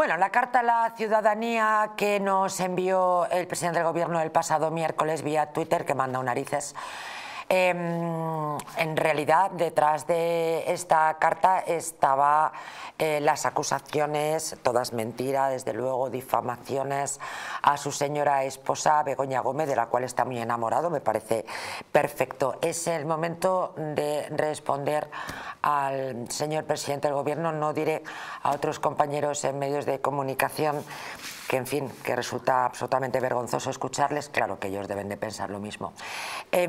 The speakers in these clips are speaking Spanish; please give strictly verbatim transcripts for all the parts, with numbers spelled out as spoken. Bueno, la carta a la ciudadanía que nos envió el presidente del gobierno el pasado miércoles vía Twitter, que manda un narices. Eh, en realidad, detrás de esta carta estaban eh, las acusaciones, todas mentiras, desde luego, difamaciones a su señora esposa Begoña Gómez, de la cual está muy enamorado, me parece perfecto. Es el momento de responder al señor presidente del gobierno, no diré a otros compañeros en medios de comunicación, que en fin, que resulta absolutamente vergonzoso escucharles, claro que ellos deben de pensar lo mismo. Eh,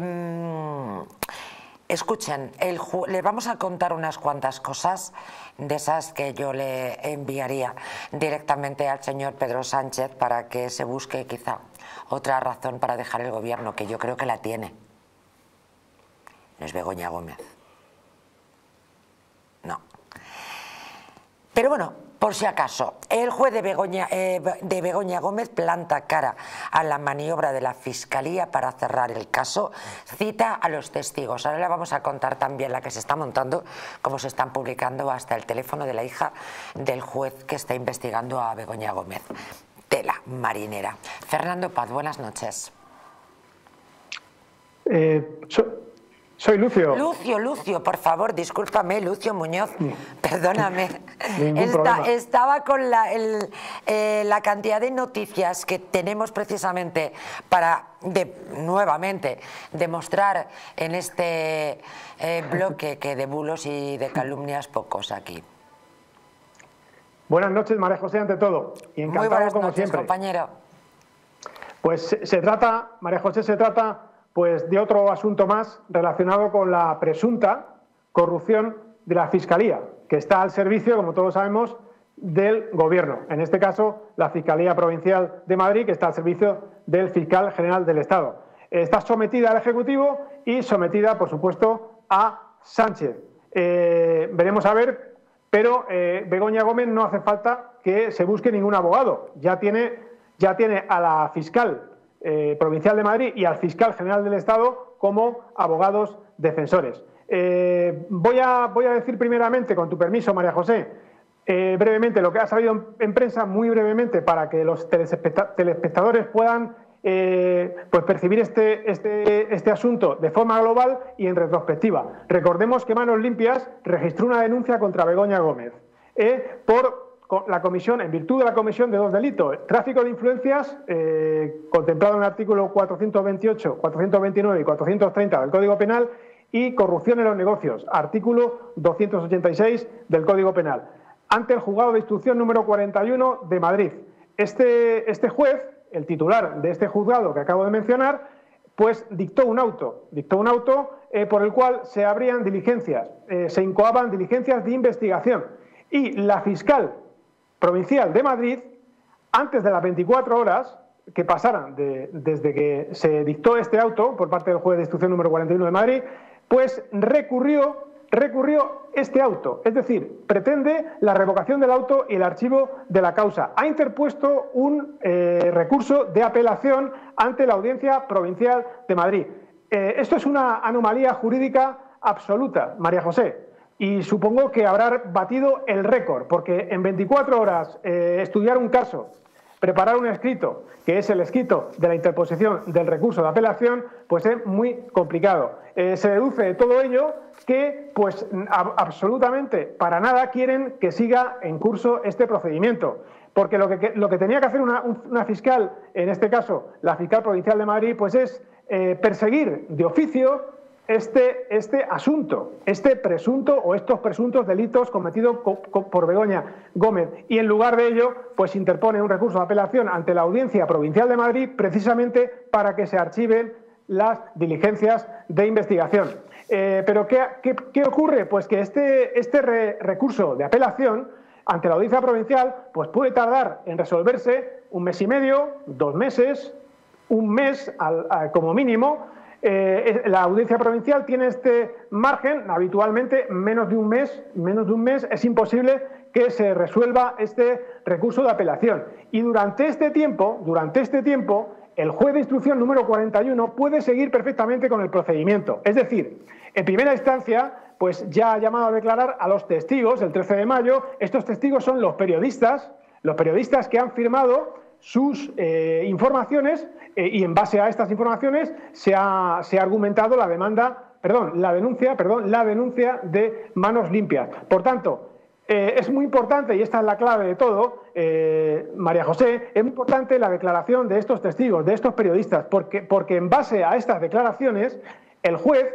escuchen, el ju- les vamos a contar unas cuantas cosas de esas que yo le enviaría directamente al señor Pedro Sánchez para que se busque quizá otra razón para dejar el gobierno, que yo creo que la tiene. No es Begoña Gómez. No. Pero bueno, por si acaso, el juez de Begoña, eh, de Begoña Gómez planta cara a la maniobra de la Fiscalía para cerrar el caso, cita a los testigos. Ahora le vamos a contar también la que se está montando, cómo se están publicando hasta el teléfono de la hija del juez que está investigando a Begoña Gómez. Tela marinera. Fernando Paz, buenas noches. Eh, so Soy Lucio. Lucio, Lucio, por favor, discúlpame, Lucio Muñoz, perdóname. Ningún Esta, problema. Estaba con la, el, eh, la cantidad de noticias que tenemos precisamente para de, nuevamente demostrar en este eh, bloque que de bulos y de calumnias pocos aquí. Buenas noches, María José, ante todo. Y encantado, muy buenas como noches, siempre. Compañero. Pues se, se trata, María José, se trata... pues de otro asunto más relacionado con la presunta corrupción de la Fiscalía, que está al servicio, como todos sabemos, del Gobierno. En este caso, la Fiscalía Provincial de Madrid, que está al servicio del fiscal general del Estado. Está sometida al Ejecutivo y sometida, por supuesto, a Sánchez. Eh, veremos a ver, pero eh, Begoña Gómez no hace falta que se busque ningún abogado. Ya tiene, ya tiene a la fiscal Eh, Provincial de Madrid y al fiscal general del Estado como abogados defensores. Eh, voy, a, voy a decir primeramente, con tu permiso, María José, eh, brevemente lo que ha salido en, en prensa, muy brevemente, para que los telespecta- telespectadores puedan eh, pues percibir este, este, este asunto de forma global y en retrospectiva. Recordemos que Manos Limpias registró una denuncia contra Begoña Gómez eh, por... la comisión, en virtud de la comisión de dos delitos, tráfico de influencias, eh, contemplado en el artículo cuatrocientos veintiocho, cuatrocientos veintinueve y cuatrocientos treinta del Código Penal, y corrupción en los negocios, artículo doscientos ochenta y seis del Código Penal, ante el Juzgado de Instrucción número cuarenta y uno de Madrid. Este, este juez, el titular de este juzgado que acabo de mencionar, pues dictó un auto, dictó un auto eh, por el cual se abrían diligencias, eh, se incoaban diligencias de investigación, y la fiscal Provincial de Madrid, antes de las veinticuatro horas que pasaran de, desde que se dictó este auto por parte del juez de instrucción número cuarenta y uno de Madrid, pues recurrió, recurrió este auto. Es decir, pretende la revocación del auto y el archivo de la causa. Ha interpuesto un eh, recurso de apelación ante la Audiencia Provincial de Madrid. Eh, esto es una anomalía jurídica absoluta, María José. Y supongo que habrá batido el récord, porque en veinticuatro horas eh, estudiar un caso, preparar un escrito, que es el escrito de la interposición del recurso de apelación, pues es muy complicado. Eh, se deduce de todo ello que, pues a, absolutamente para nada quieren que siga en curso este procedimiento. Porque lo que, lo que tenía que hacer una, una fiscal, en este caso la fiscal provincial de Madrid, pues es eh, perseguir de oficio Este, este asunto, este presunto o estos presuntos delitos cometidos co co por Begoña Gómez, y en lugar de ello pues interpone un recurso de apelación ante la Audiencia Provincial de Madrid precisamente para que se archiven las diligencias de investigación. Eh, ¿Pero qué, qué, qué ocurre? Pues que este, este re recurso de apelación ante la Audiencia Provincial pues puede tardar en resolverse un mes y medio, dos meses, un mes al, al, como mínimo. Eh, la Audiencia Provincial tiene este margen, habitualmente menos de un mes, menos de un mes es imposible que se resuelva este recurso de apelación. Y durante este tiempo, durante este tiempo, el juez de instrucción número cuarenta y uno puede seguir perfectamente con el procedimiento. Es decir, en primera instancia, pues ya ha llamado a declarar a los testigos el trece de mayo. Estos testigos son los periodistas, Los periodistas que han firmado sus eh, informaciones eh, y en base a estas informaciones se ha, se ha argumentado la demanda, perdón, la denuncia, perdón, la denuncia de Manos Limpias. Por tanto, eh, es muy importante, y esta es la clave de todo, eh, María José, es muy importante la declaración de estos testigos, de estos periodistas, porque, porque en base a estas declaraciones el juez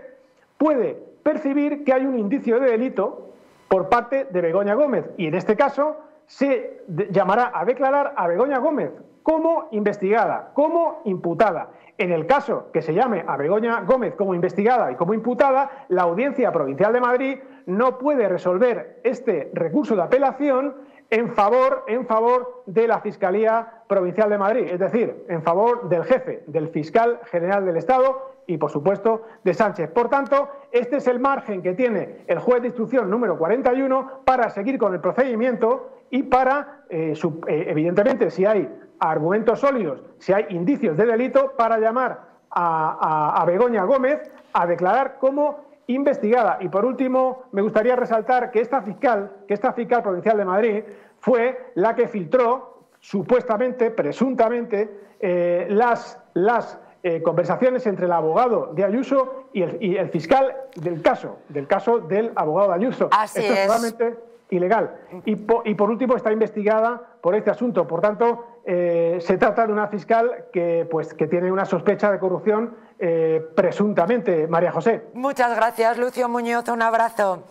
puede percibir que hay un indicio de delito por parte de Begoña Gómez, y en este caso se llamará a declarar a Begoña Gómez como investigada, como imputada. En el caso que se llame a Begoña Gómez como investigada y como imputada, la Audiencia Provincial de Madrid no puede resolver este recurso de apelación en favor, en favor de la Fiscalía Provincial de Madrid, es decir, en favor del jefe, del fiscal general del Estado y, por supuesto, de Sánchez. Por tanto, este es el margen que tiene el juez de instrucción número cuarenta y uno para seguir con el procedimiento y para, eh, su, eh, evidentemente, si hay argumentos sólidos, si hay indicios de delito, para llamar a, a, a Begoña Gómez a declarar como investigada. Y por último, me gustaría resaltar que esta fiscal, que esta fiscal provincial de Madrid fue la que filtró, supuestamente, presuntamente, eh, las, las eh, conversaciones entre el abogado de Ayuso y el, y el fiscal del caso, del caso del abogado de Ayuso. Así Esto es. es realmente ilegal. Y, po, y por último, está investigada por este asunto. Por tanto, eh, se trata de una fiscal que, pues, que tiene una sospecha de corrupción. Eh, presuntamente, María José. Muchas gracias, Lucio Muñoz, un abrazo.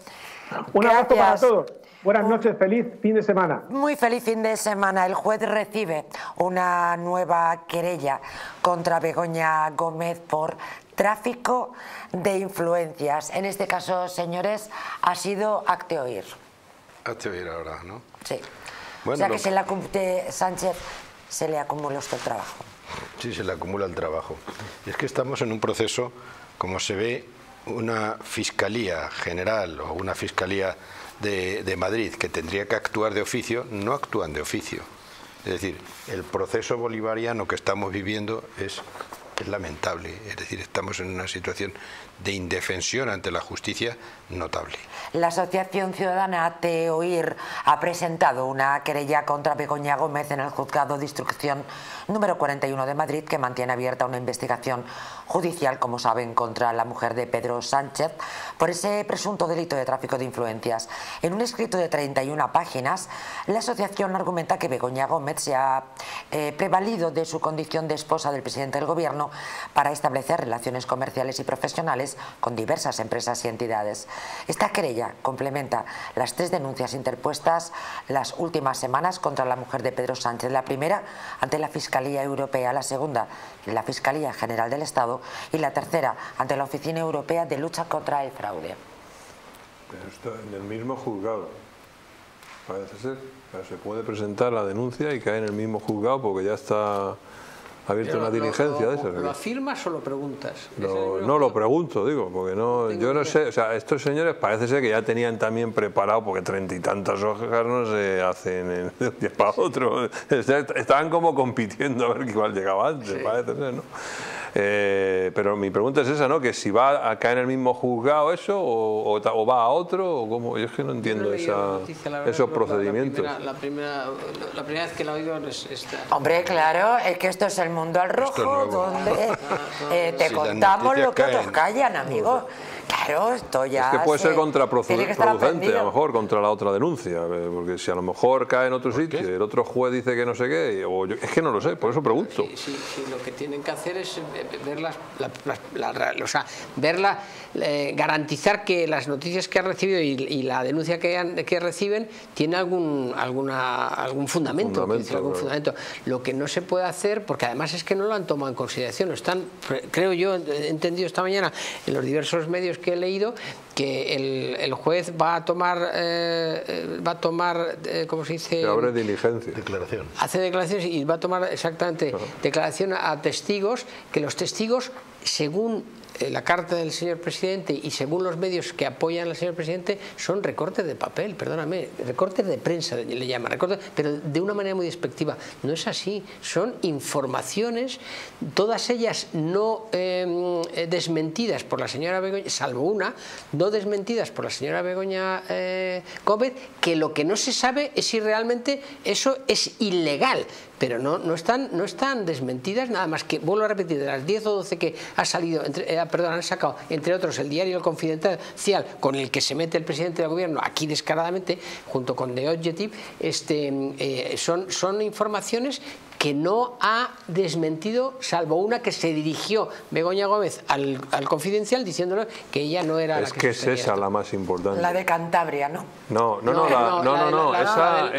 Un gracias. abrazo para todos. Buenas un... noches, feliz fin de semana. Muy feliz fin de semana. El juez recibe una nueva querella contra Begoña Gómez por tráfico de influencias. En este caso, señores, ha sido Hazte Oír. Hazte Oír ahora, ¿no? Sí. Bueno, o sea que lo... se le acumule, Sánchez se le acumuló este trabajo. Sí, se le acumula el trabajo. Y es que estamos en un proceso, como se ve, una Fiscalía General o una Fiscalía de, de Madrid que tendría que actuar de oficio, no actúan de oficio. Es decir, el proceso bolivariano que estamos viviendo es, es lamentable. Es decir, estamos en una situación de indefensión ante la justicia notable. La Asociación Ciudadana Hazte Oír ha presentado una querella contra Begoña Gómez en el Juzgado de Instrucción número cuarenta y uno de Madrid, que mantiene abierta una investigación judicial, como saben, contra la mujer de Pedro Sánchez por ese presunto delito de tráfico de influencias. En un escrito de treinta y una páginas, la asociación argumenta que Begoña Gómez se ha eh, prevalido de su condición de esposa del presidente del Gobierno para establecer relaciones comerciales y profesionales con diversas empresas y entidades. Esta querella complementa las tres denuncias interpuestas las últimas semanas contra la mujer de Pedro Sánchez. La primera ante la Fiscalía Europea, la segunda la Fiscalía General del Estado y la tercera ante la Oficina Europea de Lucha contra el Fraude. Pero esto en el mismo juzgado, parece ser. Se puede presentar la denuncia y cae en el mismo juzgado porque ya está... ¿Ha abierto una diligencia de esas? ¿Lo afirmas o lo preguntas? Lo, no lo pregunto, digo, porque no, yo no sé, o sea, estos señores parece ser que ya tenían también preparado, porque treinta y tantas hojas no se hacen de un día para otro. Estaban como compitiendo a ver cuál llegaba antes, sí. Parece ser, ¿no? Eh, pero mi pregunta es esa, ¿no? Que si va a caer en el mismo juzgado eso o, o, o va a otro, o cómo. Yo es que no entiendo no esa, noticia, esos no, procedimientos. La primera, la, primera, la primera vez que la he oído es esta. Hombre, claro, es que esto es el mundo al rojo, donde eh, eh, te si contamos lo que caen. Otros callan, amigo. Claro, esto ya... Es que puede se... ser contraproducente, a lo mejor, contra la otra denuncia. Porque si a lo mejor cae en otro sitio, qué? el otro juez dice que no sé qué, o yo, es que no lo sé, por eso pregunto. Sí, sí, sí, lo que tienen que hacer es ver las, la, la, la, o sea, verla, eh, garantizar que las noticias que han recibido y, y la denuncia que, han, que reciben tiene algún, alguna, algún fundamento. Fundamento, decir, algún claro. fundamento. Lo que no se puede hacer, porque además es que no lo han tomado en consideración, lo están, creo yo, he entendido esta mañana en los diversos medios que he leído, que el, el juez va a tomar eh, va a tomar eh, ¿cómo se dice? Se abre diligencia, declaración. Hace declaraciones y va a tomar exactamente claro. declaración a testigos, que los testigos, según la carta del señor presidente y según los medios que apoyan al señor presidente son recortes de papel, perdóname, recortes de prensa le llaman, recortes, pero de una manera muy despectiva. No es así, son informaciones, todas ellas no eh, desmentidas por la señora Begoña, salvo una, no desmentidas por la señora Begoña eh, Gómez, que lo que no se sabe es si realmente eso es ilegal. Pero no, no, están, no están desmentidas, nada más que, vuelvo a repetir, de las diez o doce que ha salido, entre, eh, perdón, han sacado, entre otros, el diario El Confidencial, con el que se mete el presidente del gobierno, aquí descaradamente, junto con The Objective, este, eh, son, son informaciones que no ha desmentido, salvo una que se dirigió Begoña Gómez al, al Confidencial diciéndole que ella no era la que... Es que es esa la más importante. La de Cantabria, ¿no? No, no, no, no, no, no, esa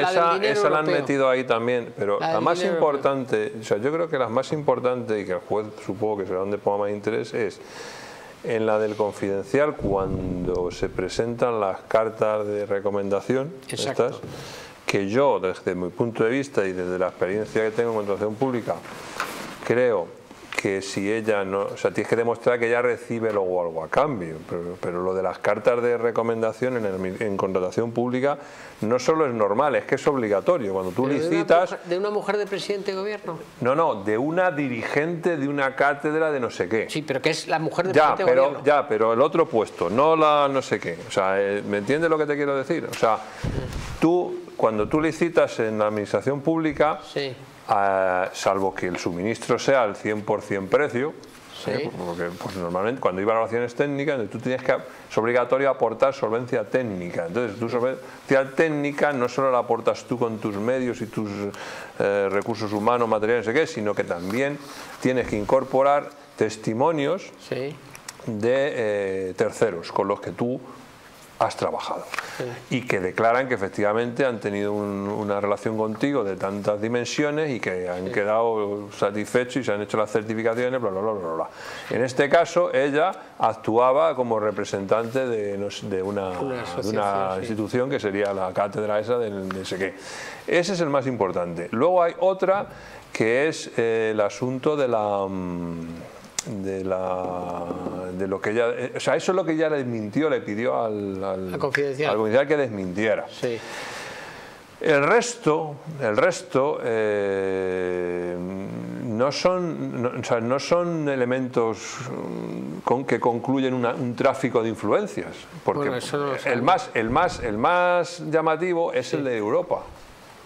la han metido ahí también, pero la más importante, o sea, yo creo que la más importante y que el juez supongo que será donde ponga más interés es en la del Confidencial, cuando se presentan las cartas de recomendación. Exacto. Estas, que yo, desde mi punto de vista y desde la experiencia que tengo en contratación pública, creo que si ella no... O sea, tienes que demostrar que ella recibe luego algo a cambio, pero, pero lo de las cartas de recomendación en, el, en contratación pública no solo es normal, es que es obligatorio. Cuando tú pero licitas... De una, ¿De una mujer de presidente de gobierno? No, no, de una dirigente de una cátedra de no sé qué. Sí, pero que es la mujer de ya, presidente pero, de gobierno. Ya, pero el otro puesto, no la no sé qué. O sea, ¿me entiendes lo que te quiero decir? O sea, tú... Cuando tú licitas en la administración pública, sí. eh, salvo que el suministro sea al cien por cien precio, sí. eh, porque pues, normalmente cuando hay valoraciones técnicas, tú tienes que, es obligatorio aportar solvencia técnica. Entonces, tu solvencia técnica no solo la aportas tú con tus medios y tus eh, recursos humanos, materiales, no sé qué, sino que también tienes que incorporar testimonios sí. de eh, terceros con los que tú has trabajado sí. y que declaran que efectivamente han tenido un, una relación contigo de tantas dimensiones y que han sí. quedado satisfechos y se han hecho las certificaciones, bla, bla, bla, bla, bla. En este caso ella actuaba como representante de, no sé, de una, una, de una sí. institución que sería la cátedra esa de no sé qué. Ese es el más importante. Luego hay otra que es eh, el asunto de la... De, la, de lo que ella... O sea, eso es lo que ella desmintió, le pidió al, al, al Confidencial que desmintiera. Sí. El resto, el resto eh, no, son, no, o sea, no son elementos con, que concluyen una, un tráfico de influencias. Porque bueno, eso no lo el, más, el, más, el más llamativo es sí. el de Europa.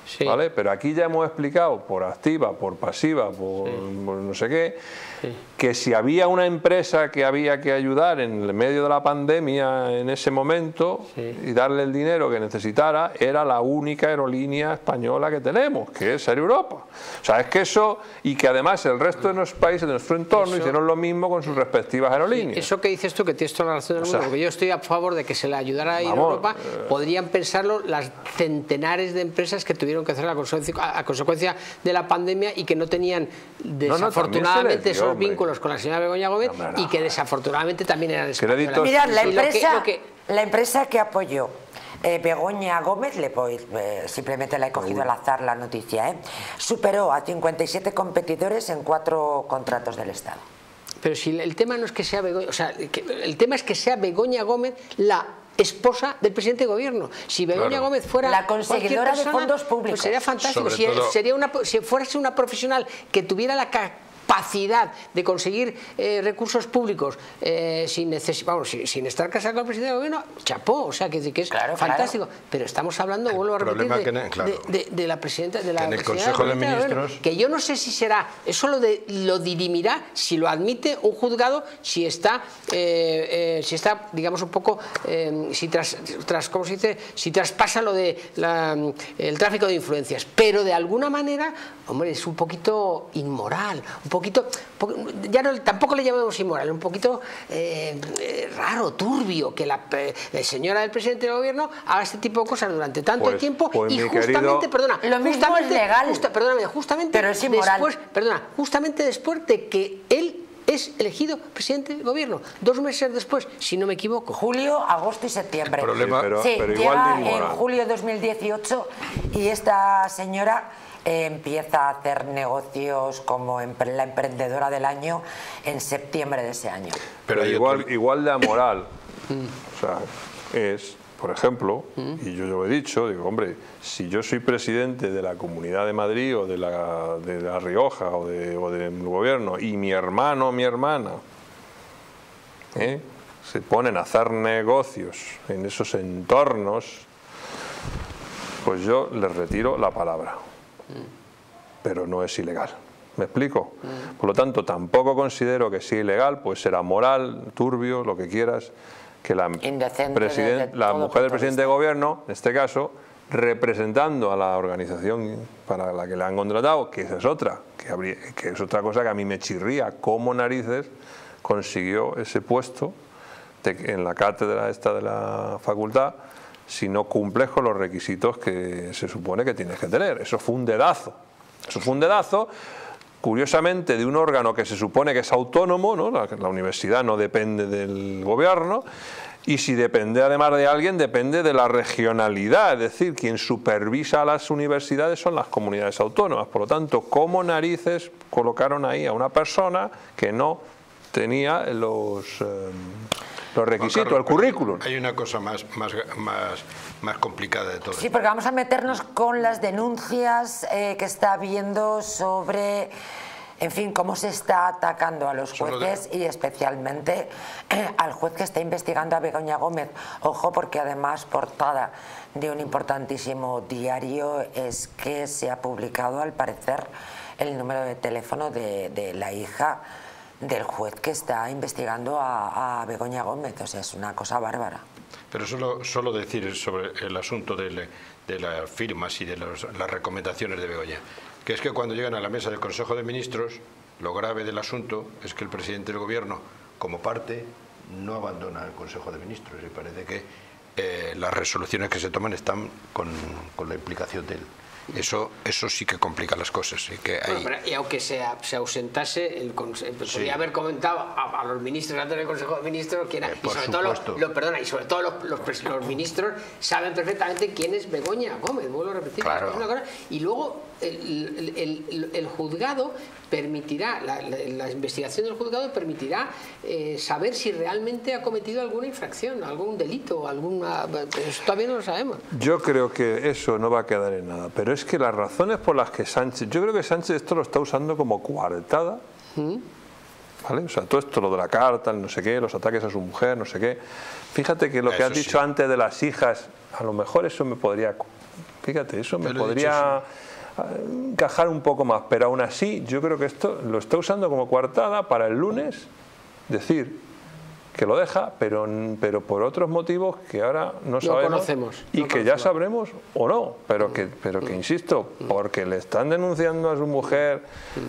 Sí. ¿Vale? Pero aquí ya hemos explicado por activa, por pasiva, por, sí. por no sé qué, sí. que si había una empresa que había que ayudar en el medio de la pandemia en ese momento sí. y darle el dinero que necesitara, era la única aerolínea española que tenemos, que es Air Europa. O sea, es que eso, y que además el resto de los países de nuestro entorno eso, hicieron lo mismo con sus respectivas aerolíneas. Sí, eso que dices tú, que tienes toda la razón del mundo, sea, porque yo estoy a favor de que se le ayudara a Air Europa, eh, podrían pensarlo las centenares de empresas que tuvieron que hacer a consecuencia, a consecuencia de la pandemia y que no tenían desafortunadamente no, no, dio, esos hombre. vínculos con la señora Begoña Gómez no, no, y que desafortunadamente también eran españolas. Mirad, la empresa, lo que, lo que... la empresa que apoyó eh, Begoña Gómez, le voy, eh, simplemente la he cogido Uy. al azar la noticia, eh, superó a cincuenta y siete competidores en cuatro contratos del Estado. Pero si el tema no es que sea Begoña, o sea, que el tema es que sea Begoña Gómez la esposa del presidente de gobierno. Si Begoña claro. Gómez fuera la conseguidora persona, de fondos públicos, pues sería fantástico. Si, todo... sería una, si fuese una profesional que tuviera la capacidad de conseguir eh, recursos públicos eh, sin, neces vamos, sin, sin estar casada con el presidente de gobierno, chapó, o sea que, que es claro, fantástico. Claro. Pero estamos hablando, vuelvo a repetir, de, no, claro. de, de, de la presidenta de la en el Consejo de Ministros, que yo no sé si será, eso lo, de, lo dirimirá si lo admite un juzgado, si está, eh, eh, si está, digamos un poco, eh, si tras, tras, ¿cómo se dice? Si traspasa lo de la, el tráfico de influencias. Pero de alguna manera, hombre, es un poquito inmoral, un poco poquito, ya no, tampoco le llamamos inmoral, un poquito eh, raro, turbio, que la, la señora del presidente del gobierno haga este tipo de cosas durante tanto pues, tiempo pues y justamente, querido, perdona, lo mismo justamente, es legal, justa, perdóname, justamente pero es inmoral. Después, perdona, justamente después de que él es elegido presidente del gobierno. Dos meses después, si no me equivoco. Julio, agosto y septiembre. Problema, sí, pero, sí, pero igual llega en julio de dos mil dieciocho y esta señora eh, empieza a hacer negocios como empre la emprendedora del año en septiembre de ese año. Pero, pero igual, otro... igual de amoral o sea, es... Por ejemplo, y yo lo he dicho, digo, hombre, si yo soy presidente de la Comunidad de Madrid o de la, de la Rioja o, de, o del gobierno y mi hermano o mi hermana ¿eh? se ponen a hacer negocios en esos entornos, pues yo les retiro la palabra. Pero no es ilegal. ¿Me explico? Por lo tanto, tampoco considero que sea ilegal, pues será moral, turbio, lo que quieras, que la, president, la mujer del presidente de gobierno, en este caso, representando a la organización para la que le han contratado, que esa es otra, que, habría, que es otra cosa que a mí me chirría, cómo narices consiguió ese puesto de, en la cátedra esta de la facultad, si no cumples con los requisitos que se supone que tienes que tener. Eso fue un dedazo, eso fue un dedazo. Curiosamente, de un órgano que se supone que es autónomo, ¿no? la, la universidad no depende del gobierno, y si depende además de alguien, depende de la regionalidad, es decir, quien supervisa a las universidades son las comunidades autónomas. Por lo tanto, ¿cómo narices colocaron ahí a una persona que no tenía los, eh, los requisitos, Carlos, el currículum? Hay una cosa más, más, más, más complicada de todo. Sí, porque vamos a meternos con las denuncias eh, que está habiendo sobre, en fin, cómo se está atacando a los jueces y especialmente eh, al juez que está investigando a Begoña Gómez. Ojo, porque además portada de un importantísimo diario es que se ha publicado, al parecer, el número de teléfono de, de la hija del juez que está investigando a, a Begoña Gómez. O sea, es una cosa bárbara. Pero solo, solo decir sobre el asunto de, de las firmas y de los, las recomendaciones de Begoña, que es que cuando llegan a la mesa del Consejo de Ministros, lo grave del asunto es que el presidente del gobierno, como parte, no abandona el Consejo de Ministros, y parece que eh, las resoluciones que se toman están con, con la implicación de él. Eso, eso sí que complica las cosas. Sí que hay... bueno, pero, y aunque se, se ausentase, el Consejo, podría sí. haber comentado a, a los ministros antes del Consejo de Ministros quién era, eh, y, sobre todo lo, lo, perdona, y sobre todo los, los, los ministros saben perfectamente quién es Begoña Gómez, vuelvo a repetir. Claro. Una cosa, y luego el, el, el, el juzgado permitirá, la, la, la investigación del juzgado permitirá eh, saber si realmente ha cometido alguna infracción, algún delito, alguna... Eso todavía no lo sabemos. Yo creo que eso no va a quedar en nada, pero es que las razones por las que Sánchez... Yo creo que Sánchez esto lo está usando como coartada, ¿vale? O sea, todo esto, lo de la carta, el no sé qué, los ataques a su mujer, no sé qué... Fíjate que lo que has dicho antes de las hijas, a lo mejor eso me podría... Fíjate, eso me podría encajar un poco más, pero aún así yo creo que esto lo está usando como coartada para el lunes decir que lo deja, pero, pero por otros motivos que ahora no sabemos, no conocemos, y no que conocemos. Ya sabremos o no, pero que, pero que insisto, porque le están denunciando a su mujer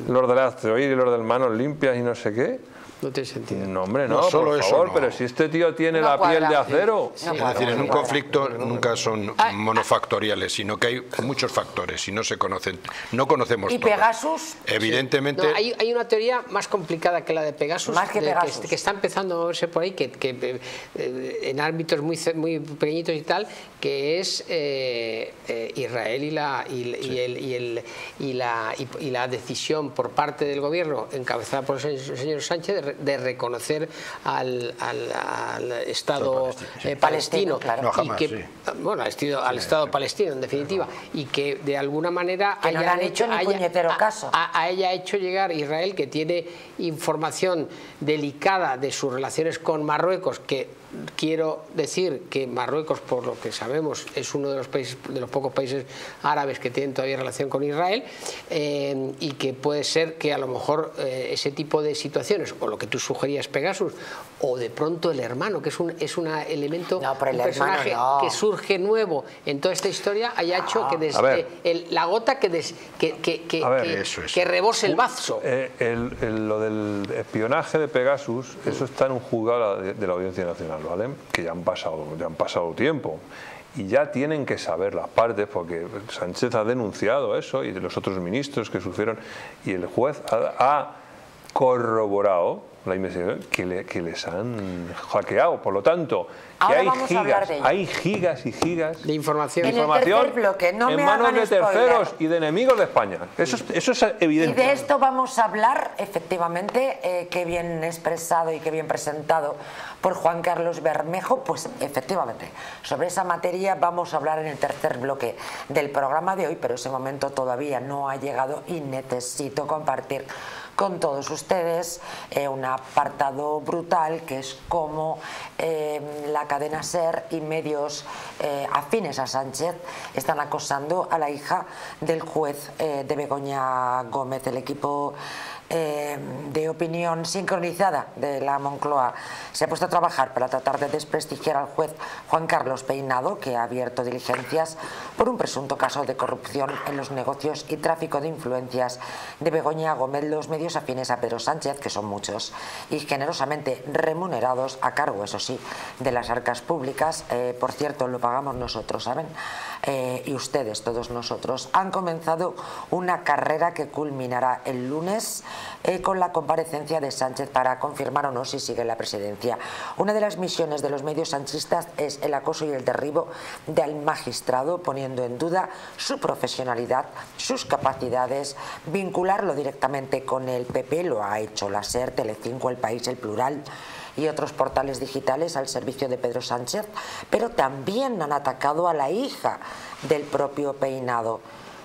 los del Astroir y los del Manos Limpias y no sé qué. No tiene sentido. No, hombre, no, no solo por favor, eso, no. Pero si este tío tiene no la cuadra, piel de acero... Sí, sí. Es decir, en un conflicto nunca son monofactoriales, sino que hay muchos factores y no se conocen, no conocemos. ¿Y todo. Pegasus? Evidentemente... Sí. No, hay, hay una teoría más complicada que la de Pegasus, más que, Pegasus. De, que, que está empezando a moverse por ahí, que, que en ámbitos muy, muy pequeñitos y tal, que es eh, eh, Israel y la, y, sí. y el, y el, y la, y, y la decisión por parte del gobierno, encabezada por el señor Sánchez, de de reconocer al, al, al Estado palestino, sí. eh, palestino, palestino claro. No, jamás, y que, sí. bueno, al Estado, al Estado sí, palestino en definitiva, sí. y que de alguna manera que haya, no le han hecho, hecho ni puñetero haya, caso. A, a haya hecho llegar Israel, que tiene información delicada de sus relaciones con Marruecos, que quiero decir que Marruecos, por lo que sabemos, es uno de los países, de los pocos países árabes que tienen todavía relación con Israel, eh, y que puede ser que a lo mejor eh, ese tipo de situaciones, o lo que tú sugerías Pegasus, o de pronto el hermano, que es un es un elemento, no, el un personaje no. que surge nuevo en toda esta historia, haya no. hecho que desde el, la gota que des, que, que, que, ver, que, eso, eso. que rebose el vaso. Eh, el, el, lo del espionaje de Pegasus, eso está en un juzgado de la Audiencia Nacional, ¿vale? Que ya han pasado, ya han pasado tiempo y ya tienen que saber las partes, porque Sánchez ha denunciado eso y de los otros ministros que sufrieron, y el juez ha, ha corroborado la investigación que, le, que les han hackeado. Por lo tanto, que hay gigas, hay gigas y gigas de información, en, información el bloque, no en manos de terceros spoiler. y de enemigos de España. Eso, sí. eso es evidente. Y de esto vamos a hablar, efectivamente, eh, que bien expresado y que bien presentado por Juan Carlos Bermejo, pues efectivamente, sobre esa materia vamos a hablar en el tercer bloque del programa de hoy, pero ese momento todavía no ha llegado y necesito compartir con todos ustedes eh, un apartado brutal que es cómo eh, la cadena SER y medios eh, afines a Sánchez están acosando a la hija del juez eh, de Begoña Gómez. El equipo eh, de opinión sincronizada de la Moncloa se ha puesto a trabajar para tratar de desprestigiar al juez Juan Carlos Peinado, que ha abierto diligencias por un presunto caso de corrupción en los negocios y tráfico de influencias de Begoña Gómez. Los medios afines a Pedro Sánchez, que son muchos y generosamente remunerados, a cargo, eso sí, de las arcas públicas, eh, por cierto, lo pagamos nosotros, ¿saben? Eh, y ustedes, todos nosotros, han comenzado una carrera que culminará el lunes eh, con la comparecencia de Sánchez para confirmar o no si sigue la presidencia. Una de las misiones de los medios sanchistas es el acoso y el derribo del magistrado, poniendo en duda su profesionalidad, sus capacidades, vincularlo directamente con el P P, lo ha hecho la SER, Telecinco, El País, El Plural y otros portales digitales al servicio de Pedro Sánchez, pero también han atacado a la hija del propio Peinado,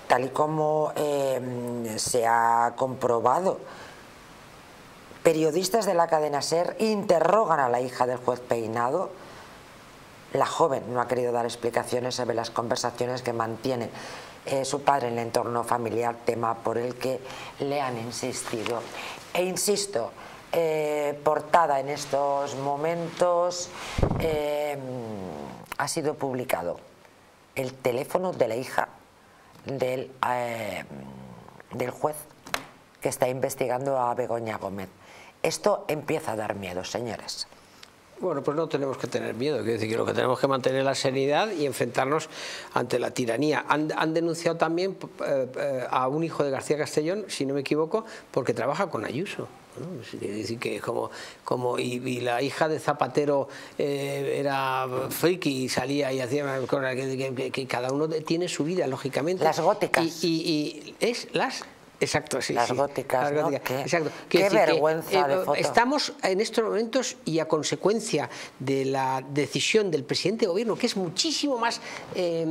tal y como eh, se ha comprobado. Periodistas de la cadena SER interrogan a la hija del juez Peinado. La joven no ha querido dar explicaciones sobre las conversaciones que mantiene Eh, su padre en el entorno familiar, tema por el que le han insistido. E insisto, eh, portada en estos momentos, eh, ha sido publicado el teléfono de la hija del, eh, del juez que está investigando a Begoña Gómez. Esto empieza a dar miedo, señores. Bueno, pues no tenemos que tener miedo, quiero decir que lo que tenemos que mantener es la seriedad y enfrentarnos ante la tiranía. Han, han denunciado también eh, a un hijo de García Castellón, si no me equivoco, porque trabaja con Ayuso, ¿no? Es decir, que como, como y, y la hija de Zapatero eh, era friki y salía y hacía cosas que, que, que cada uno tiene su vida, lógicamente. Las góticas. Y, y, y es las... Exacto, sí. Las sí, góticas, las góticas. ¿No? Exacto. Qué decir, vergüenza que, eh, de foto. Estamos en estos momentos y a consecuencia de la decisión del presidente de gobierno, que es muchísimo más... Eh,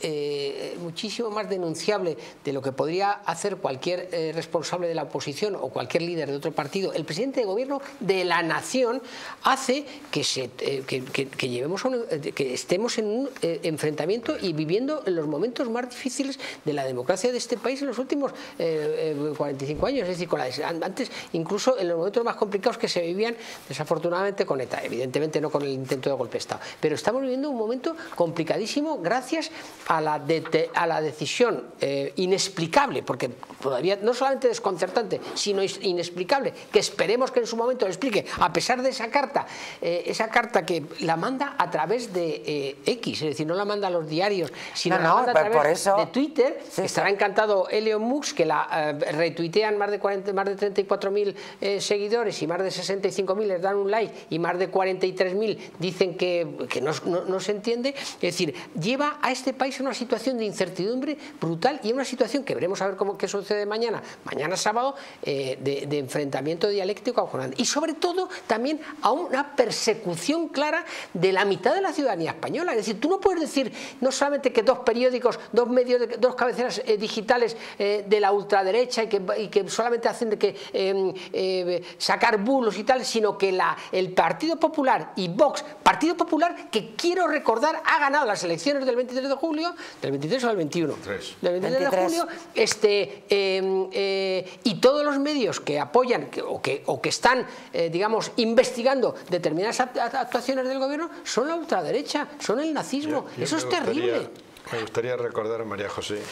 Eh, muchísimo más denunciable de lo que podría hacer cualquier eh, responsable de la oposición o cualquier líder de otro partido, el presidente de gobierno de la nación hace que, se, eh, que, que, que, llevemos un, eh, que estemos en un eh, enfrentamiento y viviendo en los momentos más difíciles de la democracia de este país en los últimos eh, eh, cuarenta y cinco años, es decir, con la, antes incluso en los momentos más complicados que se vivían desafortunadamente con ETA, evidentemente no con el intento de golpe de Estado, pero estamos viviendo un momento complicadísimo gracias a la, de, a la decisión eh, inexplicable, porque todavía no solamente desconcertante, sino inexplicable, que esperemos que en su momento lo explique, a pesar de esa carta, eh, esa carta que la manda a través de eh, X, es decir, no la manda a los diarios, sino no, la no, manda a través de Twitter. Sí, estará sí. encantado Elon Musk, que la eh, retuitean más de, cuarenta, más de treinta y cuatro mil eh, seguidores y más de sesenta y cinco mil les dan un like y más de cuarenta y tres mil dicen que, que no, no, no se entiende. Es decir, lleva a este país una situación de incertidumbre brutal y una situación que veremos a ver cómo, qué sucede mañana, mañana sábado, eh, de, de enfrentamiento dialéctico acojonante. Y sobre todo también a una persecución clara de la mitad de la ciudadanía española. Es decir, tú no puedes decir no solamente que dos periódicos, dos medios, de, dos cabeceras eh, digitales eh, de la ultraderecha y que, y que solamente hacen de que eh, eh, sacar bulos y tal, sino que la, el Partido Popular y Vox, Partido Popular que quiero recordar ha ganado las elecciones del veintitrés de julio, del veintitrés o del veintiuno, del veintitrés de julio, este, eh, eh, y todos los medios que apoyan que, o, que, o que están, eh, digamos, investigando determinadas actuaciones del gobierno son la ultraderecha, son el nazismo. Yo, yo Eso es gustaría, terrible. Me gustaría recordar a María José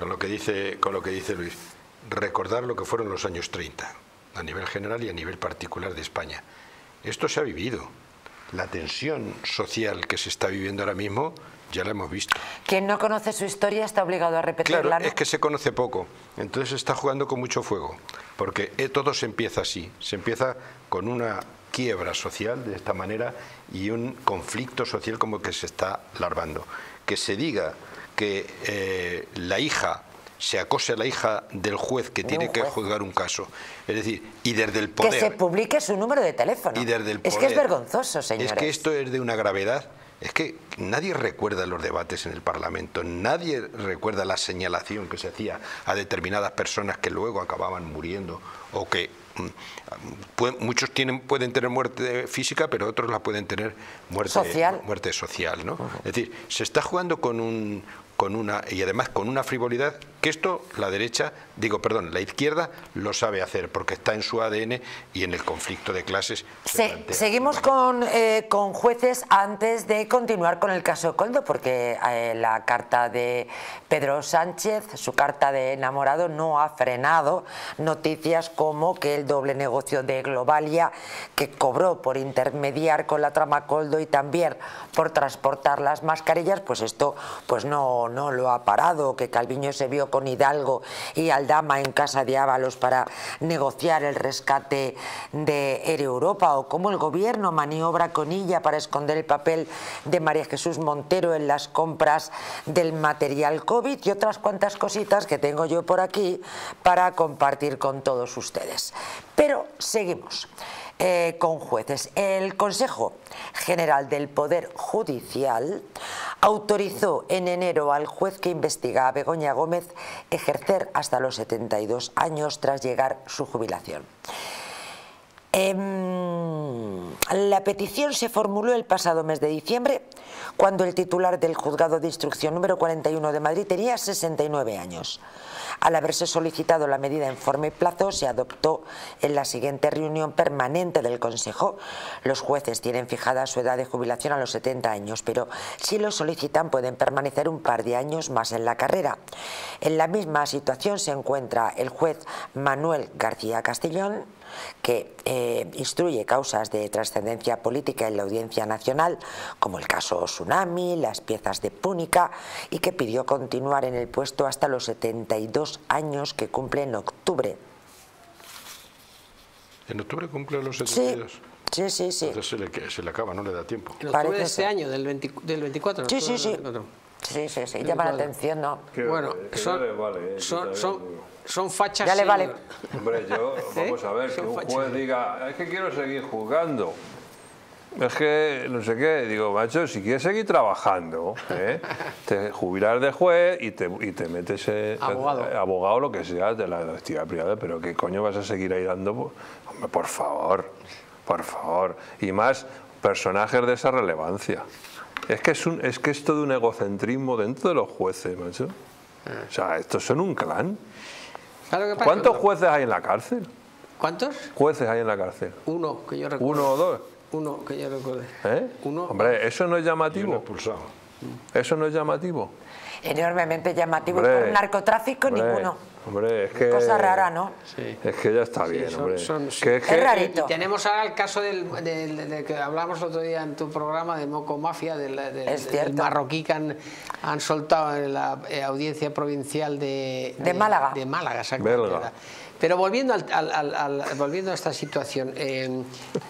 con lo que dice, con lo que dice Luis, recordar lo que fueron los años treinta, a nivel general y a nivel particular de España. Esto se ha vivido. la tensión social que se está viviendo ahora mismo ya la hemos visto. Quien no conoce su historia está obligado a repetirla. Claro, ¿no? Es que se conoce poco, entonces se está jugando con mucho fuego, porque todo se empieza así, se empieza con una quiebra social de esta manera y un conflicto social como que se está larvando. Que se diga que eh, la hija, se acose a la hija del juez que tiene que juzgar un caso. Es decir, y desde el poder... Que se publique su número de teléfono. Y desde el poder. Es que es vergonzoso, señores. Es que esto es de una gravedad. Es que nadie recuerda los debates en el Parlamento, nadie recuerda la señalación que se hacía a determinadas personas que luego acababan muriendo o que pueden, muchos tienen, pueden tener muerte física, pero otros la pueden tener muerte social, muerte social, ¿no? Uh-huh. Es decir, se está jugando con un... Con una, y además con una frivolidad que esto la derecha, digo, perdón, la izquierda lo sabe hacer porque está en su A D N y en el conflicto de clases. Se se, seguimos con, eh, con jueces antes de continuar con el caso Koldo, porque eh, la carta de Pedro Sánchez, su carta de enamorado, no ha frenado noticias como que el doble negocio de Globalia, que cobró por intermediar con la trama Koldo y también por transportar las mascarillas, pues esto pues no... no lo ha parado, que Calviño se vio con Hidalgo y Aldama en casa de Ábalos para negociar el rescate de Air Europa, o cómo el gobierno maniobra con ella para esconder el papel de María Jesús Montero en las compras del material COVID y otras cuantas cositas que tengo yo por aquí para compartir con todos ustedes. Pero seguimos. Eh, con jueces. El Consejo General del Poder Judicial autorizó en enero al juez que investiga a Begoña Gómez ejercer hasta los setenta y dos años tras llegar su jubilación. Eh, la petición se formuló el pasado mes de diciembre, cuando el titular del Juzgado de Instrucción número cuarenta y uno de Madrid tenía sesenta y nueve años. Al haberse solicitado la medida en forma y plazo, se adoptó en la siguiente reunión permanente del Consejo. Los jueces tienen fijada su edad de jubilación a los setenta años, pero si lo solicitan pueden permanecer un par de años más en la carrera. En la misma situación se encuentra el juez Manuel García Castellón, que eh, instruye causas de trascendencia política en la Audiencia Nacional, como el caso Tsunami, las piezas de Púnica, y que pidió continuar en el puesto hasta los setenta y dos años que cumple en octubre. ¿En octubre cumple los setenta y dos? Sí. Sí, sí, sí. Entonces se le, se le acaba, no le da tiempo. En octubre de este año, del, veinte, del veinticuatro. Sí, sí, sí. veinticuatro. Sí, sí, sí, llama la atención, ¿no? Qué bueno, son, le vale, eh, son, son, son fachas... Ya le vale. Sin... Hombre, yo, vamos a ver, ¿eh? Que un juez sin... diga, es que quiero seguir jugando, es que no sé qué, digo, macho, si quieres seguir trabajando, ¿eh? Te jubilar de juez y te, y te metes eh, abogado. Eh, abogado, lo que sea, de la actividad privada, pero qué coño vas a seguir ahí dando, por... hombre, por favor, por favor, y más personajes de esa relevancia. Es que es, un, es que es todo un egocentrismo dentro de los jueces, macho. O sea, estos son un clan. ¿Cuántos jueces hay en la cárcel? ¿Cuántos? Jueces hay en la cárcel. Uno, que yo recuerdo. ¿Uno o dos? Uno, que yo recuerdo. ¿Eh? Uno. Hombre, eso no es llamativo. Expulsado. Eso no es llamativo. Enormemente llamativo. Hombre, por narcotráfico, hombre, ninguno. Hombre, es que... Cosa rara, ¿no? Sí. Es que ya está bien, sí, son, hombre. Son, son, que es, es que... rarito. Y tenemos ahora el caso del, del, del, del que hablamos el otro día en tu programa de Moco Mafia, del, del, del marroquí que han, han soltado en la eh, audiencia provincial de, de... De Málaga. De Málaga, exactamente. Pero volviendo, al, al, al, al, volviendo a esta situación eh,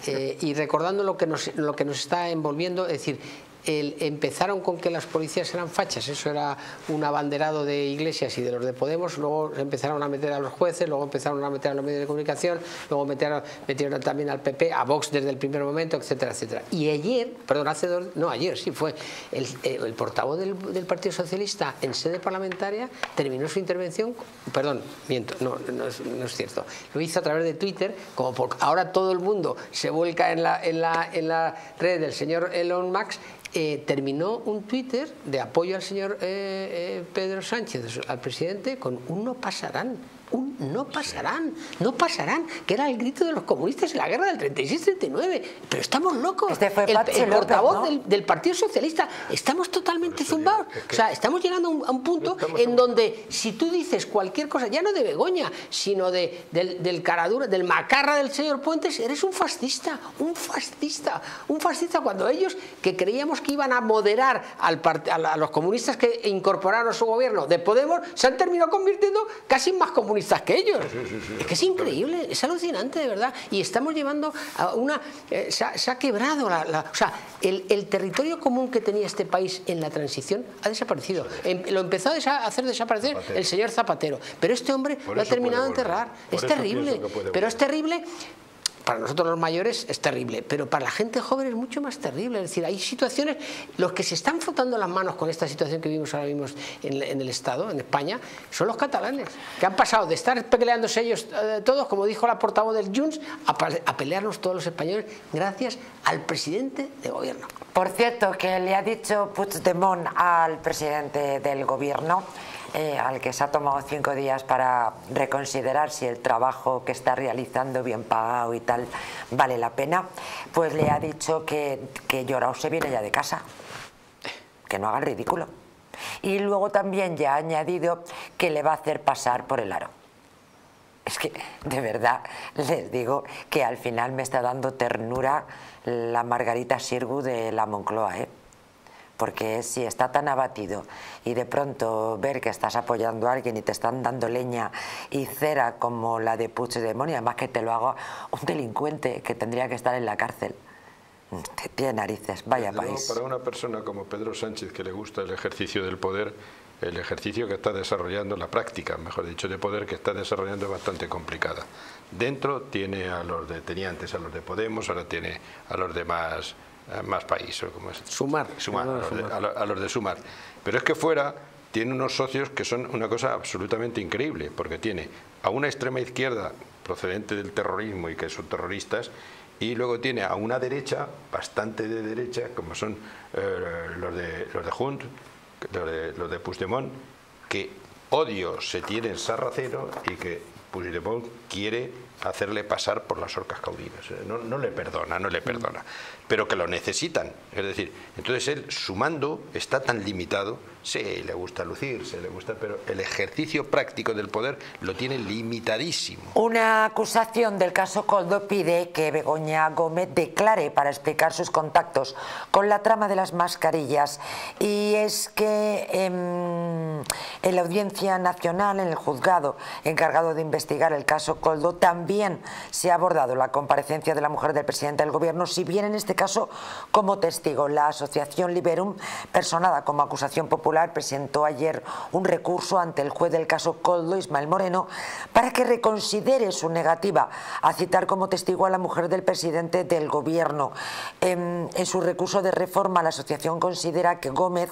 eh, y recordando lo que, nos, lo que nos está envolviendo, es decir... El, empezaron con que las policías eran fachas, eso era un abanderado de Iglesias y de los de Podemos, luego empezaron a meter a los jueces, luego empezaron a meter a los medios de comunicación, luego metieron, metieron también al P P, a Vox desde el primer momento, etcétera, etcétera. Y ayer, perdón, hace dos, no, ayer sí fue, el, el portavoz del, del Partido Socialista en sede parlamentaria terminó su intervención, perdón, miento, no, no, es, no es cierto, lo hizo a través de Twitter, como por, ahora todo el mundo se vuelca en la, en la, en la red del señor Elon Musk. Eh, terminó un Twitter de apoyo al señor eh, eh, Pedro Sánchez, al presidente, con un "no pasarán". un no pasarán, no pasarán, que era el grito de los comunistas en la guerra del treinta y seis treinta y nueve. Pero estamos locos. Este fue el, el portavoz, ¿no?, del, del Partido Socialista. Estamos totalmente zumbados. Es que... O sea, estamos llegando a un, a un punto en un... donde si tú dices cualquier cosa, ya no de Begoña, sino de, del, del caradura, del macarra del señor Puentes, eres un fascista, un fascista, un fascista, cuando ellos, que creíamos que iban a moderar al part... a, la, a los comunistas que incorporaron a su gobierno de Podemos, se han terminado convirtiendo casi en más comunistas que ellos. Sí, sí, sí. Es que es increíble, es alucinante, de verdad. Y estamos llevando a una... Eh, se, ha, se ha quebrado la... la o sea, el, el territorio común que tenía este país en la transición ha desaparecido. Em, lo empezó a desa hacer desaparecer Zapatero. El señor Zapatero. Pero este hombre lo ha terminado de enterrar. Es terrible, pero es terrible... Para nosotros los mayores es terrible, pero para la gente joven es mucho más terrible. Es decir, hay situaciones, los que se están frotando las manos con esta situación que vivimos ahora mismo en, en el Estado, en España, son los catalanes, que han pasado de estar peleándose ellos eh, todos, como dijo la portavoz del Junts, a, a pelearnos todos los españoles gracias al presidente de gobierno. Por cierto, que le ha dicho Puigdemont al presidente del gobierno, Eh, al que se ha tomado cinco días para reconsiderar si el trabajo que está realizando, bien pagado y tal, vale la pena, pues le ha dicho que, que Llorao se viene ya de casa, que no haga el ridículo. Y luego también ya ha añadido que le va a hacer pasar por el aro. Es que, de verdad, les digo que al final me está dando ternura la Margarita Xirgu de la Moncloa, ¿eh? Porque si está tan abatido y de pronto ver que estás apoyando a alguien y te están dando leña y cera como la de Puigdemont, y además que te lo haga un delincuente que tendría que estar en la cárcel, te tiene narices, vaya país. Para una persona como Pedro Sánchez, que le gusta el ejercicio del poder, el ejercicio que está desarrollando, la práctica, mejor dicho, de poder que está desarrollando es bastante complicada. Dentro tiene a los de, tenía antes a los de Podemos, ahora tiene a los demás... más país, o como es. Sumar. Sumar, no, no, a, los de, sumar. A, lo, a los de Sumar. Pero es que fuera tiene unos socios que son una cosa absolutamente increíble, porque tiene a una extrema izquierda procedente del terrorismo y que son terroristas, y luego tiene a una derecha, bastante de derecha, como son eh, los de los de Junts, los de, los de Puigdemont, que odio se tienen sarraceno y que Puigdemont quiere hacerle pasar por las orcas cautivas. No, no le perdona, no le perdona, pero que lo necesitan. Es decir, entonces él, su mando está tan limitado, sí, le gusta lucirse, le gusta, pero el ejercicio práctico del poder lo tiene limitadísimo. Una acusación del caso Koldo pide que Begoña Gómez declare para explicar sus contactos con la trama de las mascarillas, y es que eh, en la Audiencia Nacional, en el juzgado encargado de investigar el caso Koldo, también También se ha abordado la comparecencia de la mujer del presidente del gobierno, si bien en este caso como testigo. La asociación Liberum, personada como acusación popular, presentó ayer un recurso ante el juez del caso Koldo, Ismael Moreno, para que reconsidere su negativa a citar como testigo a la mujer del presidente del gobierno. En, en su recurso de reforma, la asociación considera que Gómez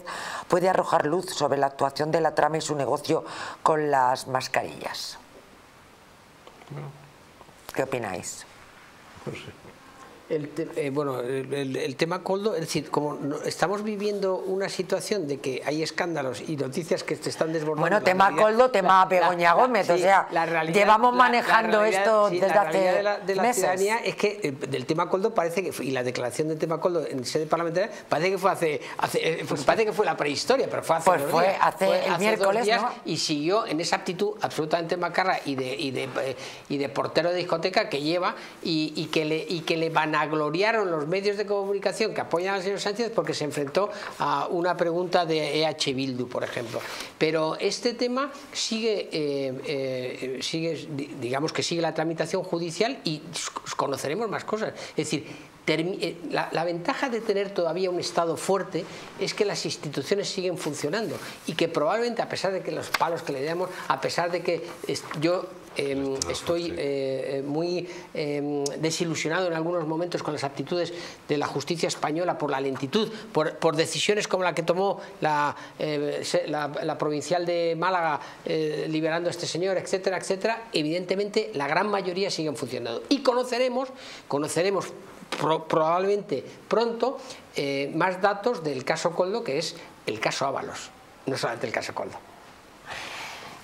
puede arrojar luz sobre la actuación de la trama y su negocio con las mascarillas. Bueno. ¿Qué opináis? No sé. El te, eh, bueno, el, el, el tema Koldo, es decir, como no, estamos viviendo una situación de que hay escándalos y noticias que se están desbordando. Bueno, tema realidad, Koldo, tema la, Begoña la, Gómez, la, o sí, sea, la realidad, llevamos la, manejando la realidad, esto sí, desde la hace de la, de la meses. Ciudadanía es que eh, del tema Koldo parece que fue, y la declaración del tema Koldo en sede parlamentaria parece que fue hace, hace eh, pues, parece que fue la prehistoria, pero fue hace pues dos fue, días, hace fue hace el hace miércoles, días, ¿no? Y siguió en esa actitud absolutamente macarra y de y de, eh, y de portero de discoteca que lleva y, y que le y que le van a vanagloriaron los medios de comunicación que apoyan al señor Sánchez porque se enfrentó a una pregunta de E H Bildu, por ejemplo. Pero este tema sigue, eh, eh, sigue, digamos que sigue la tramitación judicial y conoceremos más cosas. Es decir, La, la ventaja de tener todavía un Estado fuerte es que las instituciones siguen funcionando y que probablemente, a pesar de que los palos que le damos, a pesar de que es, yo eh, estoy eh, muy eh, desilusionado en algunos momentos con las actitudes de la justicia española por la lentitud, por, por decisiones como la que tomó la, eh, la, la provincial de Málaga eh, liberando a este señor, etcétera, etcétera, evidentemente la gran mayoría siguen funcionando. Y conoceremos, conoceremos Pro, probablemente pronto eh, más datos del caso Koldo, que es el caso Ábalos, no solamente el caso Koldo.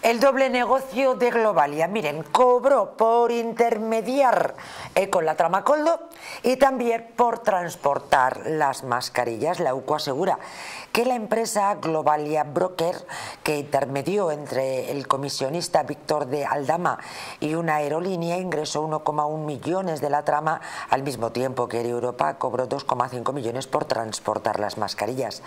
El doble negocio de Globalia. Miren, cobró por intermediar eh, con la trama Koldo y también por transportar las mascarillas. La U C O asegura que la empresa Globalia Broker, que intermedió entre el comisionista Víctor de Aldama y una aerolínea, ingresó uno coma uno millones de la trama, al mismo tiempo que Air Europa cobró dos coma cinco millones por transportar las mascarillas.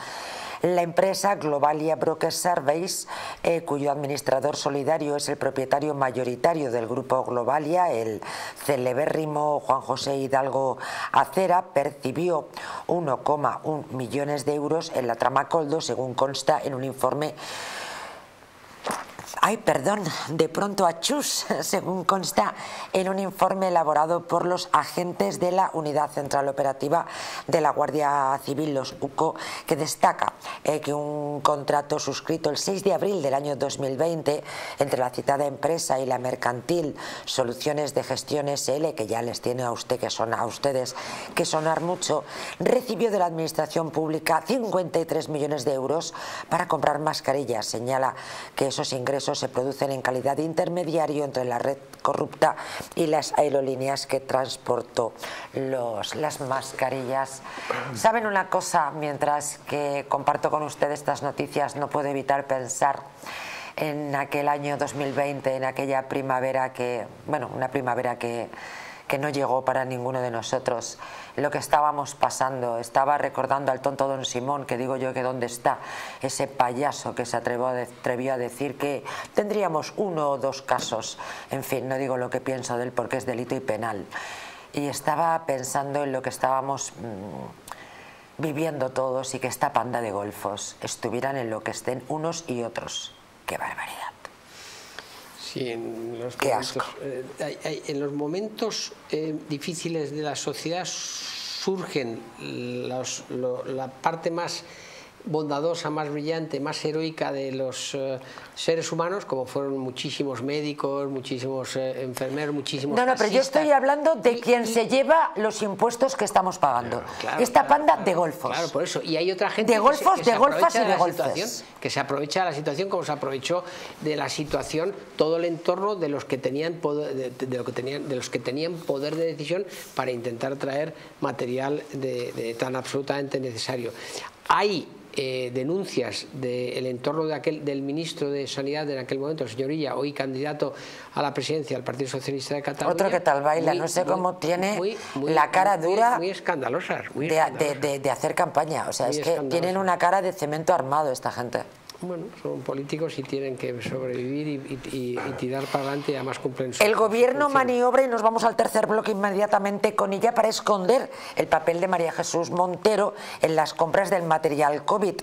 La empresa Globalia Broker Surveys, eh, cuyo administrador solidario es el propietario mayoritario del grupo Globalia, el celebérrimo Juan José Hidalgo Acera, percibió uno coma uno millones de euros en la trama Koldo, según consta en un informe. Ay, perdón, de pronto a chus, según consta en un informe elaborado por los agentes de la Unidad Central Operativa de la Guardia Civil, los U C O, que destaca eh, que un contrato suscrito el seis de abril del año dos mil veinte entre la citada empresa y la mercantil Soluciones de Gestión S L, que ya les tiene a, usted, que son, a ustedes que sonar mucho, recibió de la Administración Pública cincuenta y tres millones de euros para comprar mascarillas. Señala que esos ingresos se producen en calidad de intermediario entre la red corrupta y las aerolíneas que transportó los, las mascarillas. ¿Saben una cosa? Mientras que comparto con ustedes estas noticias, no puedo evitar pensar en aquel año dos mil veinte, en aquella primavera que, bueno, una primavera que, que no llegó para ninguno de nosotros, lo que estábamos pasando. Estaba recordando al tonto don Simón, que digo yo que dónde está ese payaso que se atrevió a decir que tendríamos uno o dos casos. En fin, no digo lo que pienso de él porque es delito y penal. Y estaba pensando en lo que estábamos mmm, viviendo todos, y que esta panda de golfos estuvieran en lo que estén unos y otros. ¡Qué barbaridad! Sí, en los Qué momentos, asco. Eh, hay, hay, en los momentos eh, difíciles de la sociedad surgen los, lo, la parte más bondadosa, más brillante, más heroica de los eh, seres humanos, como fueron muchísimos médicos, muchísimos eh, enfermeros, muchísimos No, no, taxistas. Pero yo estoy hablando de y, quien y, se lleva los impuestos que estamos pagando. Claro, claro, Esta claro, panda claro, de golfos. Claro, por eso. Y hay otra gente de golfos, que se, que de golfas y de, de golfes. Que se aprovecha de la situación como se aprovechó de la situación todo el entorno de los que tenían poder de, de, de lo que tenían, de los que tenían poder de decisión para intentar traer material de, de tan absolutamente necesario. Hay eh, denuncias del entorno de aquel, del ministro de Sanidad en aquel momento, señorilla, hoy candidato a la presidencia del Partido Socialista de Cataluña. Otro que tal baila, muy, no sé muy, cómo tiene muy, muy, la cara muy, dura. Muy escandalosas. Muy de, escandalosas. De, de, de hacer campaña. O sea, muy es que tienen una cara de cemento armado esta gente. Bueno, son políticos y tienen que sobrevivir y, y, y tirar para adelante, y además cumplen su... El gobierno maniobra, y nos vamos al tercer bloque inmediatamente con ella, para esconder el papel de María Jesús Montero en las compras del material COVID.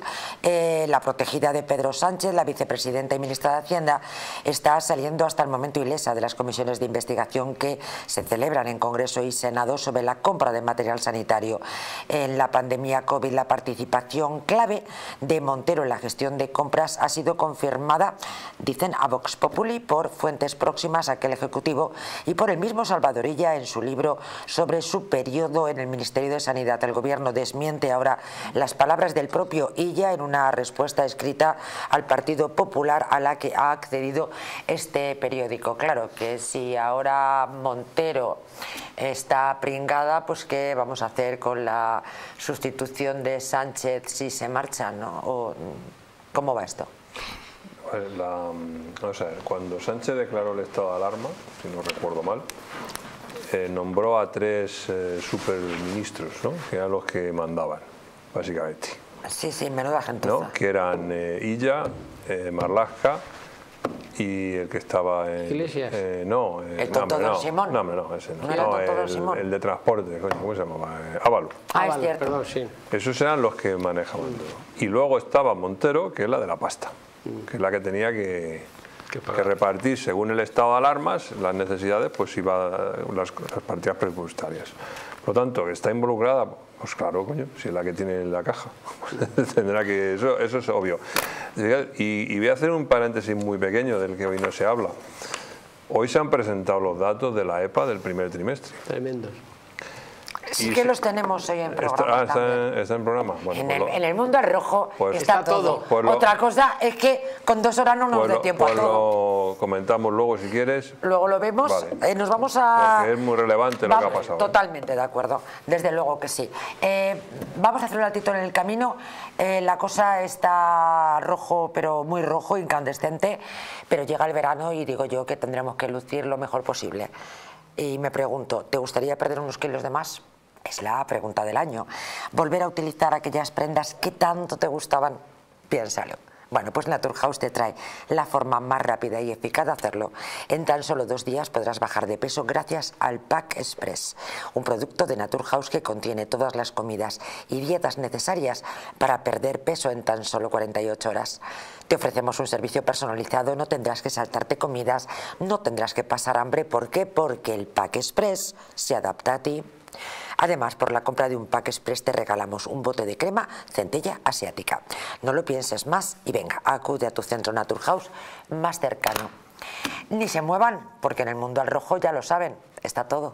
Eh, la protegida de Pedro Sánchez, la vicepresidenta y ministra de Hacienda, está saliendo hasta el momento ilesa de las comisiones de investigación que se celebran en Congreso y Senado sobre la compra de material sanitario. En la pandemia COVID, la participación clave de Montero en la gestión de compras ha sido confirmada, dicen a Vox Populi, por fuentes próximas a aquel Ejecutivo y por el mismo Salvadorilla en su libro sobre su periodo en el Ministerio de Sanidad. El Gobierno desmiente ahora las palabras del propio Illa en una respuesta escrita al Partido Popular, a la que ha accedido este periódico. Claro que si ahora Montero está pringada, pues ¿qué vamos a hacer con la sustitución de Sánchez si se marcha, no? O, ¿cómo va esto? La, o sea, cuando Sánchez declaró el estado de alarma, si no recuerdo mal, eh, nombró a tres eh, superministros, ¿no? Que eran los que mandaban, básicamente. Sí, sí, menuda gente. ¿No? Que eran eh, Illa, eh, Marlaska y el que estaba en... Iglesias. Eh, no, eh, el tonto no, don Simón. No, no, ese no. No, no el, el, Simón. El de transporte, coño, ¿cómo se llamaba? Eh, Ábalos. Ah, Ábalos, es cierto. Perdón, sí. Esos eran los que manejaban todo. Y luego estaba Montero, que es la de la pasta, que es la que tenía que, que repartir según el estado de alarmas, las necesidades, pues iba las, las partidas presupuestarias. Por lo tanto, que está involucrada, pues claro, coño, si es la que tiene la caja, tendrá que... Eso, eso es obvio. Y, y voy a hacer un paréntesis muy pequeño del que hoy no se habla. Hoy se han presentado los datos de la E P A del primer trimestre. Tremendos. Sí que los tenemos hoy en programa. Está, ah, está, está en programa. Bueno, en, el, lo, en el mundo rojo pues, está, está todo. todo. Lo, Otra cosa es que con dos horas no nos da tiempo a todo. Lo comentamos luego si quieres. Luego lo vemos. Vale. Eh, nos vamos a... Porque es muy relevante Va, lo que ha pasado. Totalmente de acuerdo. Desde luego que sí. Eh, vamos a hacer un ratito en el camino. Eh, la cosa está rojo, pero muy rojo, incandescente. Pero llega el verano y digo yo que tendremos que lucir lo mejor posible. Y me pregunto, ¿te gustaría perder unos kilos de más? Es la pregunta del año. Volver a utilizar aquellas prendas que tanto te gustaban, piénsalo. Bueno, pues Naturhouse te trae la forma más rápida y eficaz de hacerlo. En tan solo dos días podrás bajar de peso gracias al Pack Express, un producto de Naturhouse que contiene todas las comidas y dietas necesarias para perder peso en tan solo cuarenta y ocho horas. Te ofrecemos un servicio personalizado, no tendrás que saltarte comidas, no tendrás que pasar hambre. ¿Por qué? Porque el Pack Express se adapta a ti. Además, por la compra de un Pack Express te regalamos un bote de crema centella asiática. No lo pienses más y venga, acude a tu centro Naturhouse más cercano. Ni se muevan, porque en el mundo al rojo ya lo saben, está todo.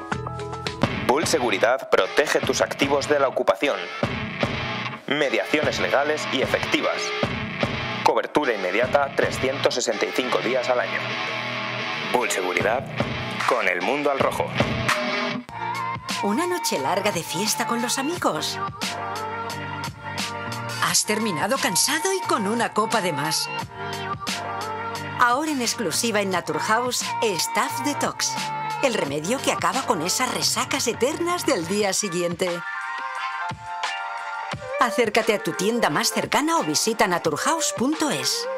Bull Seguridad protege tus activos de la ocupación. Mediaciones legales y efectivas. Cobertura inmediata trescientos sesenta y cinco días al año. Bull Seguridad con el mundo al rojo. Una noche larga de fiesta con los amigos. Has terminado cansado y con una copa de más. Ahora en exclusiva en Naturhouse, Staff Detox. El remedio que acaba con esas resacas eternas del día siguiente. Acércate a tu tienda más cercana o visita naturhouse punto es.